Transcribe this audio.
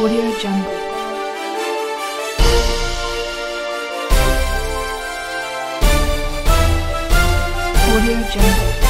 Audio Jungle. Audio Jungle.